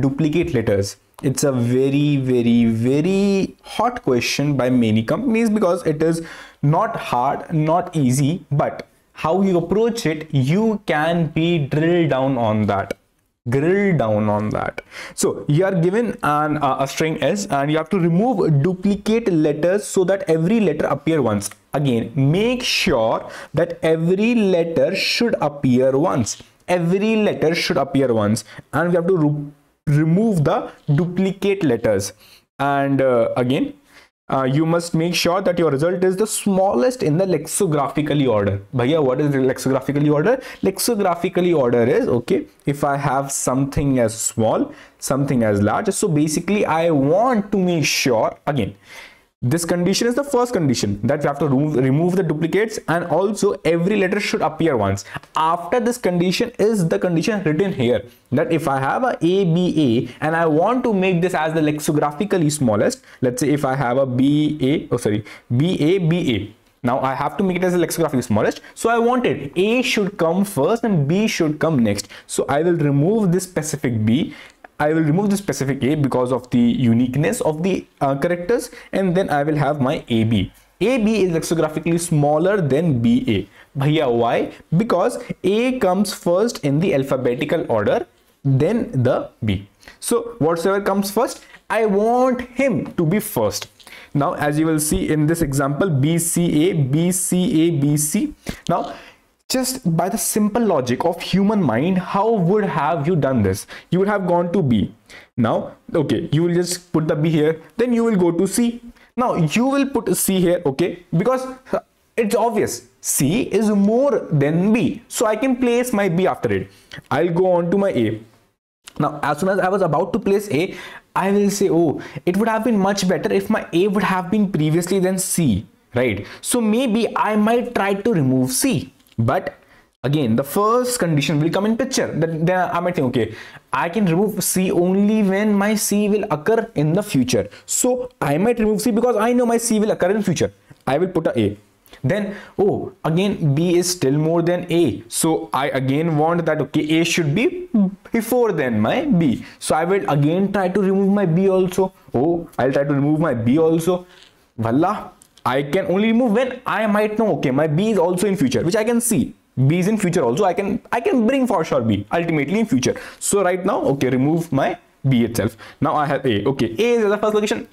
Duplicate letters. It's a very, very, very hot question by many companies because it is not hard, not easy, but how you approach it, you can be drilled down on that. So you are given an a string S and you have to remove duplicate letters so that every letter appear once. Again, make sure that every letter should appear once. And we have to remove the duplicate letters. And you must make sure that your result is the smallest in the lexicographically order. Bhaiya, what is the lexicographically order? Lexicographically order is, okay, if I have something as small, something as large. So basically, I want to make sure, again, this condition is the first condition, that we have to remove the duplicates, and also every letter should appear once. After this condition is the condition written here, that if I have a ABA and I want to make this as the lexicographically smallest, let's say if I have a BA, BABA. Now I have to make it as the lexicographically smallest. So I want it. A should come first and B should come next. So I will remove this specific B. I will remove the specific A because of the uniqueness of the characters, and then I will have my AB. AB is lexicographically smaller than BA. Bhaiya, why? Because A comes first in the alphabetical order, then the B. So whatsoever comes first, I want him to be first. Now, as you will see in this example, BCA, BCA, BC. Now, just by the simple logic of human mind, how would have you done this? You would have gone to B. Now, okay, you will just put the B here. Then you will go to C. Now, you will put C here, okay? Because it's obvious. C is more than B. So, I can place my B after it. I'll go on to my A. Now, as soon as I was about to place A, I will say, oh, it would have been much better if my A would have been previously than C, right? So, maybe I might try to remove C. But again, the first condition will come in picture. Then I might think, okay, I can remove C only when my C will occur in the future. So I might remove C because I know my C will occur in future. I will put a A. Then, oh, again, B is still more than A. So I again want that, okay, A should be before then my B. So I will again try to remove my B also. Oh, I'll try to remove my B also. Wallah. I can only remove when I might know, okay, my B is also in future, which I can see. B is in future also. I can bring for sure B ultimately in future. So right now, okay, remove my B itself. Now I have A. Okay, A is at the first location,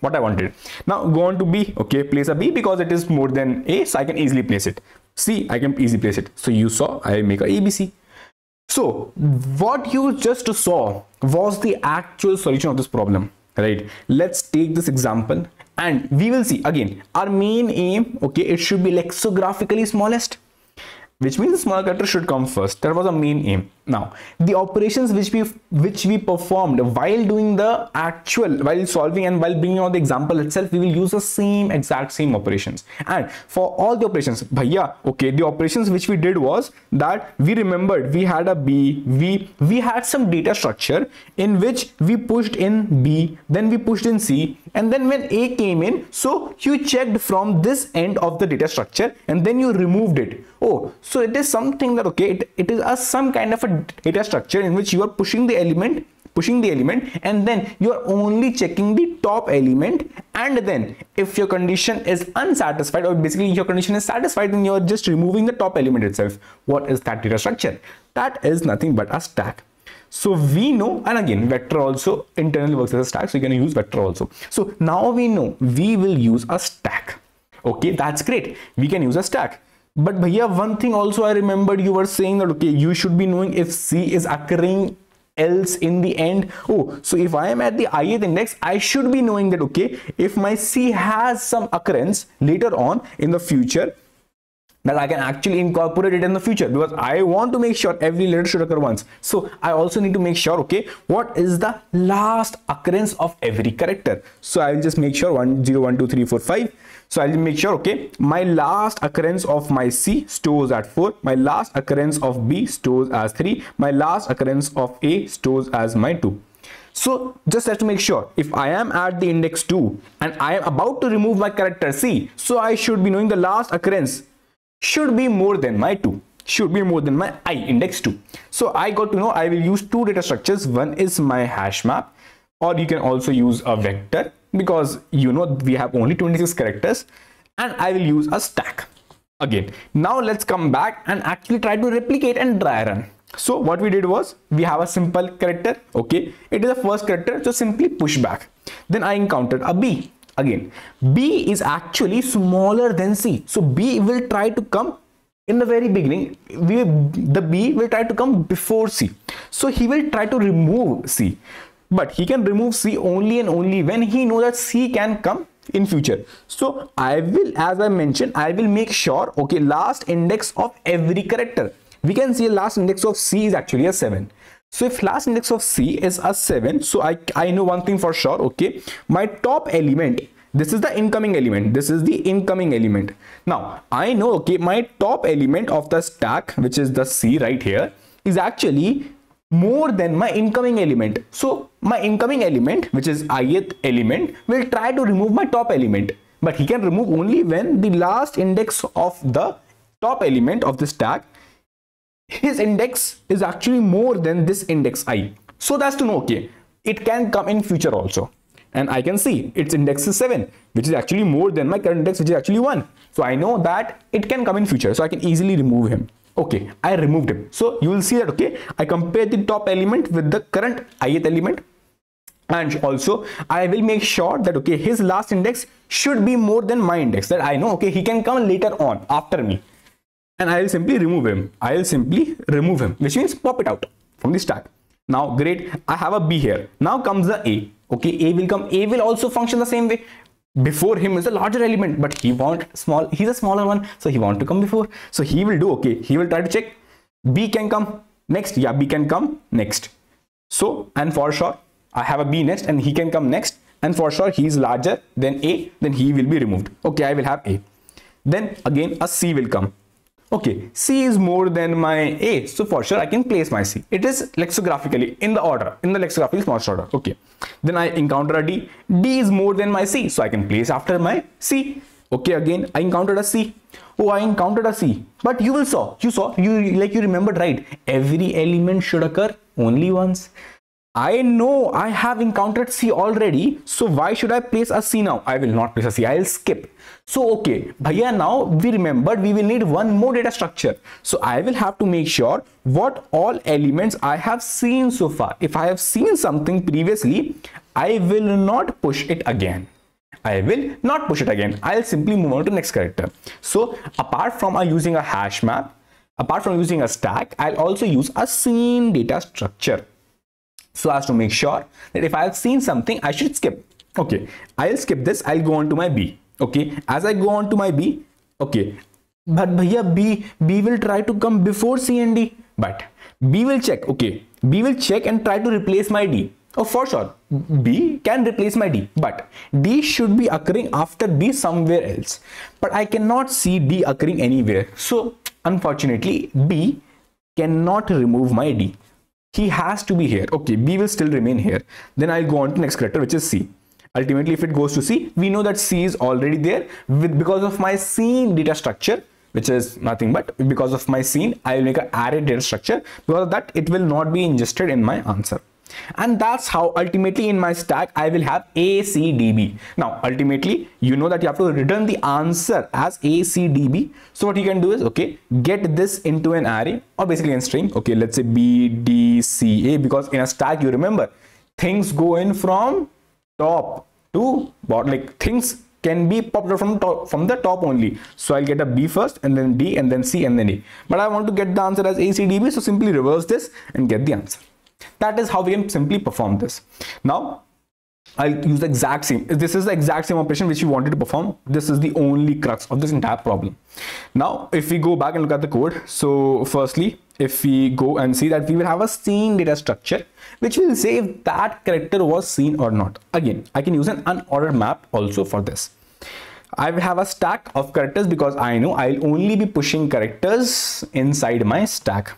what I wanted. Now go on to B. Okay, place a B because it is more than A, so I can easily place it. C, I can easily place it. So you saw I make a ABC. So what you just saw was the actual solution of this problem, right? Let's take this example. And we will see again our main aim, okay, it should be lexicographically smallest, which means the small character should come first. That was our main aim. Now, the operations which we performed while doing the actual, while solving and while bringing out the example itself, we will use the exact same operations. And for all the operations, bhaiya, okay, the operations which we did was that we remembered we had a B, we had some data structure in which we pushed in B, then we pushed in C, and then when A came in, so you checked from this end of the data structure and then you removed it. Oh, so it is something that, okay, it is a some kind of a data structure in which you are pushing the element, and then you are only checking the top element, and then if your condition is unsatisfied, or basically your condition is satisfied, then you are just removing the top element itself. What is that data structure? That is nothing but a stack. So we know, and again, vector also internally works as a stack, so you can use vector also. So now we know we will use a stack. Okay, that's great. We can use a stack. But bhaiya, one thing also I remembered you were saying that, okay, you should be knowing if C is occurring else in the end. Oh, so if I am at the ith index, I should be knowing that, okay, if my C has some occurrence later on in the future, that I can actually incorporate it in the future, because I want to make sure every letter should occur once. So I also need to make sure, okay, what is the last occurrence of every character? So I will just make sure 1, 0, 1, 2, 3, 4, 5. So I'll make sure, okay, my last occurrence of my C stores at 4, my last occurrence of B stores as 3, my last occurrence of A stores as my 2. So just have to make sure if I am at the index 2 and I am about to remove my character C, so I should be knowing the last occurrence should be more than my 2. should be more than my I index 2. So I got to know I will use two data structures. One is my hash map, or you can also use a vector, because you know we have only 26 characters, and I will use a stack. Again, now let's come back and actually try to replicate and dry run. So what we did was, we have a simple character, okay, it is the first character, so simply push back. Then I encountered a B. Again, B is actually smaller than C, so B will try to come in the very beginning. The B will try to come before C, so he will try to remove C, but he can remove C only and only when he knows that C can come in future. So I will, as I mentioned, I will make sure, okay, last index of every character. We can see last index of C is actually a 7. So if last index of C is a 7, so I know one thing for sure, okay, my top element, this is the incoming element, this is the incoming element. Now I know, okay, my top element of the stack, which is the C right here, is actually more than my incoming element. So my incoming element, which is ith element, will try to remove my top element, but he can remove only when the last index of the top element of the stack, his index is actually more than this index I. So that's to know, okay, it can come in future also. And I can see its index is 7, which is actually more than my current index, which is actually 1. So I know that it can come in future, so I can easily remove him. Okay, I removed him. So you will see that, okay, I compare the top element with the current ith element, and also I will make sure that, okay, his last index should be more than my index, that I know, okay, he can come later on after me, and I will simply remove him. I will simply remove him, which means pop it out from the stack. Now great, I have a B here. Now comes the A. Okay, A will come. A will also function the same way. Before him is a larger element, but he wants small, he's a smaller one, so he wants to come before. So he will do, okay, he will try to check. B can come next. Yeah, B can come next. So, and for sure, I have a B next and he can come next. And for sure, he is larger than A, then he will be removed. Okay, I will have A. Then again, a C will come. Okay, C is more than my A, so for sure I can place my C. It is lexicographically in the order, in the lexicographical smallest order. Okay, then I encounter a D. D is more than my C, so I can place after my C. Okay, again I encountered a C. Oh, I encountered a C. But you will saw, you remembered, right? Every element should occur only once. I know I have encountered C already, so why should I place a C now? I will not place a C, I will skip. So okay, bhaiya, now we remembered we will need one more data structure. So I will have to make sure what all elements I have seen so far. If I have seen something previously, I will not push it again. I will simply move on to the next character. So apart from using a hash map, apart from using a stack, I'll also use a seen data structure, so as to make sure that if I have seen something, I should skip. Okay, I'll skip this. I'll go on to my B. Okay, as I go on to my B, okay, but bhaiya, B will try to come before C and D, but B will check. Okay, B will check and try to replace my D. Oh, for sure, B can replace my D, but D should be occurring after B somewhere else, but I cannot see D occurring anywhere. So unfortunately, B cannot remove my D. He has to be here. Okay, B will still remain here. Then I'll go on to next character, which is C. Ultimately, if it goes to C, we know that C is already there because of my seen data structure, which is nothing but because of my seen, I will make an array data structure. Because of that, it will not be ingested in my answer. And that's how ultimately in my stack, I will have A, C, D, B. Now, ultimately, you know that you have to return the answer as A, C, D, B. So what you can do is, okay, get this into an array or basically in string. Okay, let's say B, D, C, A, because in a stack, you remember, things go in from top to bottom, like things can be popped out from the top only. So I'll get a B first and then D and then C and then A. But I want to get the answer as A, C, D, B. So simply reverse this and get the answer. That is how we can simply perform this. Now I'll use the exact same, this is the exact same operation which you wanted to perform. This is the only crux of this entire problem. Now if we go back and look at the code, so firstly if we go and see that we will have a seen data structure which will say if that character was seen or not. Again, I can use an unordered map also for this. I will have a stack of characters because I know I'll only be pushing characters inside my stack.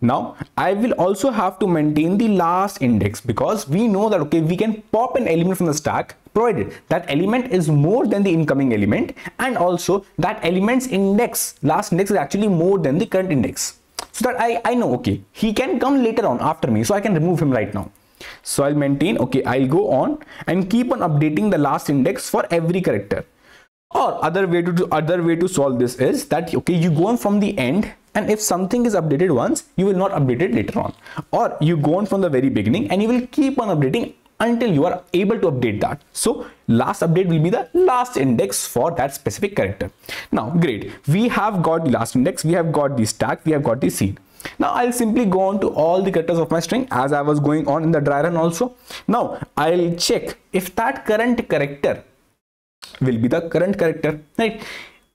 Now I will also have to maintain the last index, because we know that okay, we can pop an element from the stack provided that element is more than the incoming element, and also that element's index, last index, is actually more than the current index, so that I know okay, he can come later on after me, so I can remove him right now. So I'll maintain okay, I'll go on and keep on updating the last index for every character. Or other way to solve this is that okay, you go on from the end, and if something is updated once, you will not update it later on, or you go on from the very beginning and you will keep on updating until you are able to update that. So last update will be the last index for that specific character. Now great, we have got the last index, we have got the stack, we have got the seed. Now I'll simply go on to all the characters of my string as I was going on in the dry run also. Now I'll check if that current character will be the current character, right?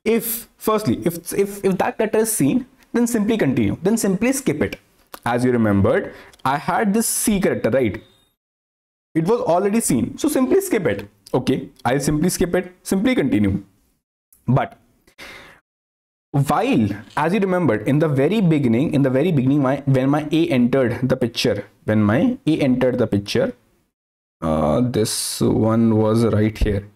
If firstly, if that character is seen, then simply continue, then simply skip it. As you remembered, I had this C character, right? It was already seen, so simply skip it. Okay, I'll simply skip it, simply continue. But while, as you remembered, in the very beginning, when my A entered the picture, this one was right here.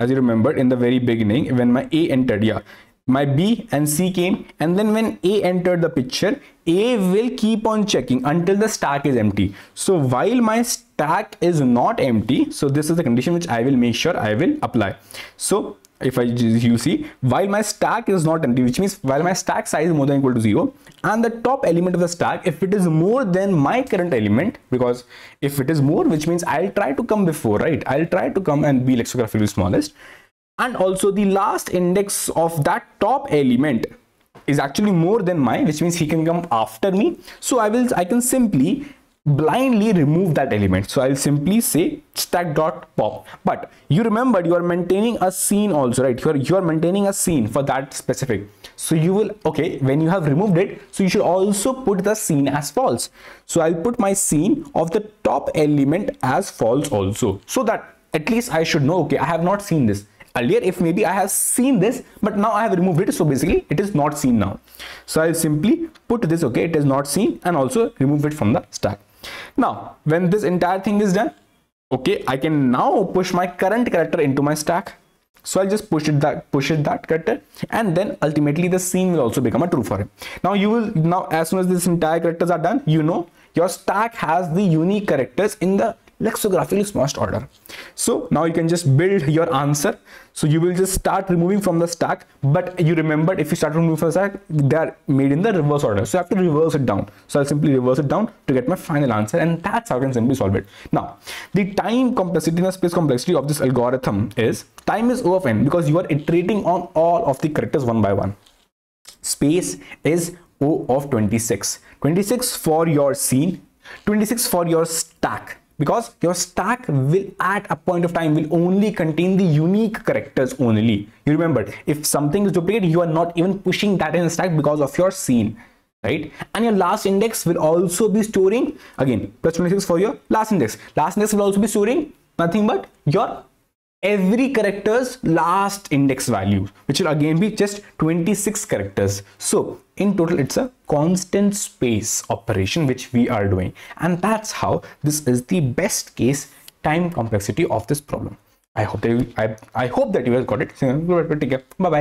As you remembered, in the very beginning, when my A entered, yeah, my B and C came, and then when A entered the picture, A will keep on checking until the stack is empty. So while my stack is not empty, so this is the condition which I will make sure I will apply. So if you see, while my stack is not empty, which means while my stack size is more than or equal to 0, and the top element of the stack, if it is more than my current element, because if it is more, which means I'll try to come before, right? I'll try to come and be lexicographically smallest. And also the last index of that top element is actually more than mine, which means he can come after me. So I can simply blindly remove that element. So I'll simply say stack.pop. But you remembered, you are maintaining a scene also, right? You are maintaining a scene for that specific. So you will, okay, when you have removed it, so you should also put the scene as false. So I'll put my scene of the top element as false also, so that at least I should know, okay, I have not seen this earlier. If maybe I have seen this, but now I have removed it, so basically it is not seen now. So I'll simply put this, okay, it is not seen, and also remove it from the stack. Now when this entire thing is done, okay, I can now push my current character into my stack. So I'll just push that character, and then ultimately the scene will also become a true for him. Now as soon as this entire characters are done, you know your stack has the unique characters in the lexicographically smallest order. So now you can just build your answer. So you will just start removing from the stack, but you remembered, if you start removing from the stack, they are made in the reverse order, so I have to reverse it down. So I'll simply reverse it down to get my final answer, and that's how I can simply solve it. Now the time complexity and the space complexity of this algorithm is, time is O of n, because you are iterating on all of the characters one by one. Space is O of 26 for your scene, 26 for your stack, because your stack will at a point of time will only contain the unique characters only. You remember, if something is duplicated, you are not even pushing that in the stack because of your scene, right? And your last index will also be storing, again, plus 26 for your last index. Last index will also be storing nothing but your every character's last index value, which will again be just 26 characters. So in total, it's a constant space operation which we are doing, and that's how this is the best case time complexity of this problem. I hope that you guys got it. Take care. Bye bye.